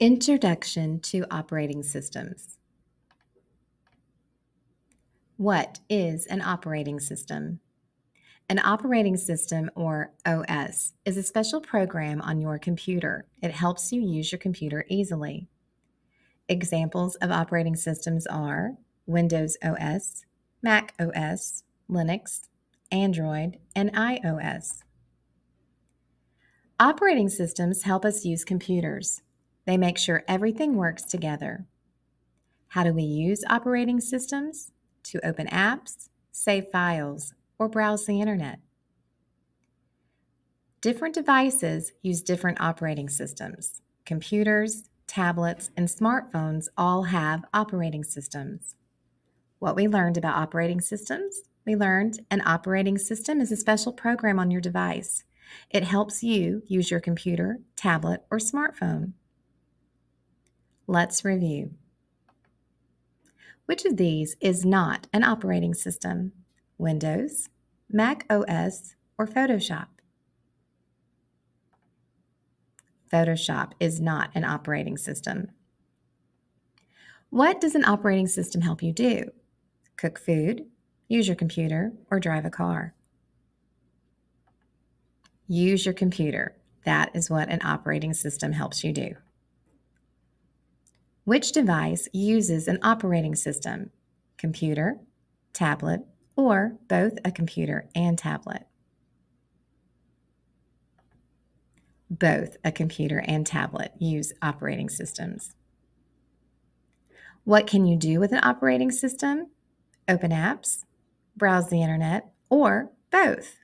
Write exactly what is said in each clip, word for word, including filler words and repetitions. Introduction to operating systems. What is an operating system? An operating system, or O S, is a special program on your computer. It helps you use your computer easily. Examples of operating systems are Windows O S, macOS, Linux, Android, and iOS. Operating systems help us use computers. They make sure everything works together. How do we use operating systems? To open apps, save files, or browse the internet. Different devices use different operating systems. Computers, tablets, and smartphones all have operating systems. What we learned about operating systems? We learned an operating system is a special program on your device. It helps you use your computer, tablet, or smartphone. Let's review. Which of these is not an operating system? Windows, macOS, or Photoshop? Photoshop is not an operating system. What does an operating system help you do? Cook food, use your computer, or drive a car? Use your computer. That is what an operating system helps you do. Which device uses an operating system? Computer, tablet, or both a computer and tablet? Both a computer and tablet use operating systems. What can you do with an operating system? Open apps, browse the internet, or both?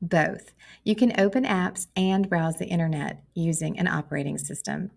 Both. You can open apps and browse the internet using an operating system.